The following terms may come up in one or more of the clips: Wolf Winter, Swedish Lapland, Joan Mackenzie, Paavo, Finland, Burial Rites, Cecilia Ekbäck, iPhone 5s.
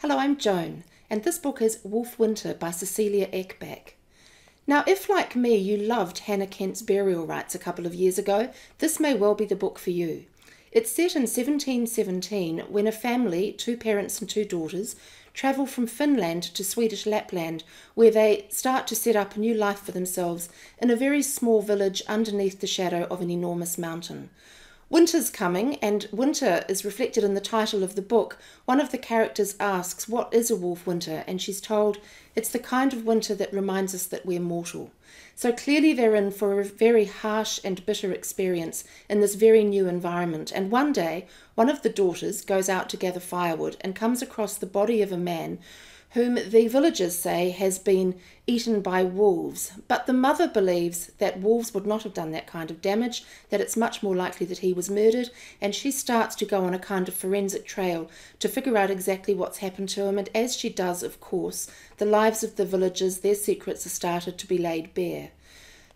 Hello, I'm Joan, and this book is Wolf Winter by Cecilia Ekbäck. Now, if like me you loved Hannah Kent's Burial Rites a couple of years ago, this may well be the book for you. It's set in 1717 when a family, two parents and two daughters, travel from Finland to Swedish Lapland, where they start to set up a new life for themselves in a very small village underneath the shadow of an enormous mountain. Winter's coming, and winter is reflected in the title of the book. One of the characters asks, what is a wolf winter? And she's told, it's the kind of winter that reminds us that we're mortal. So clearly they're in for a very harsh and bitter experience in this very new environment. And one day, one of the daughters goes out to gather firewood and comes across the body of a man whom the villagers say has been eaten by wolves, but the mother believes that wolves would not have done that kind of damage, that it's much more likely that he was murdered, and she starts to go on a kind of forensic trail to figure out exactly what's happened to him, and as she does, of course, the lives of the villagers, their secrets are started to be laid bare.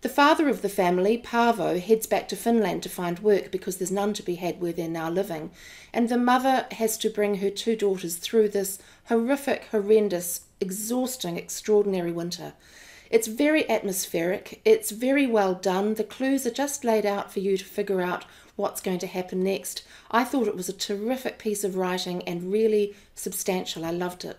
The father of the family, Paavo, heads back to Finland to find work because there's none to be had where they're now living, and the mother has to bring her two daughters through this horrific, horrendous, exhausting, extraordinary winter. It's very atmospheric, it's very well done, the clues are just laid out for you to figure out what's going to happen next. I thought it was a terrific piece of writing and really substantial. I loved it.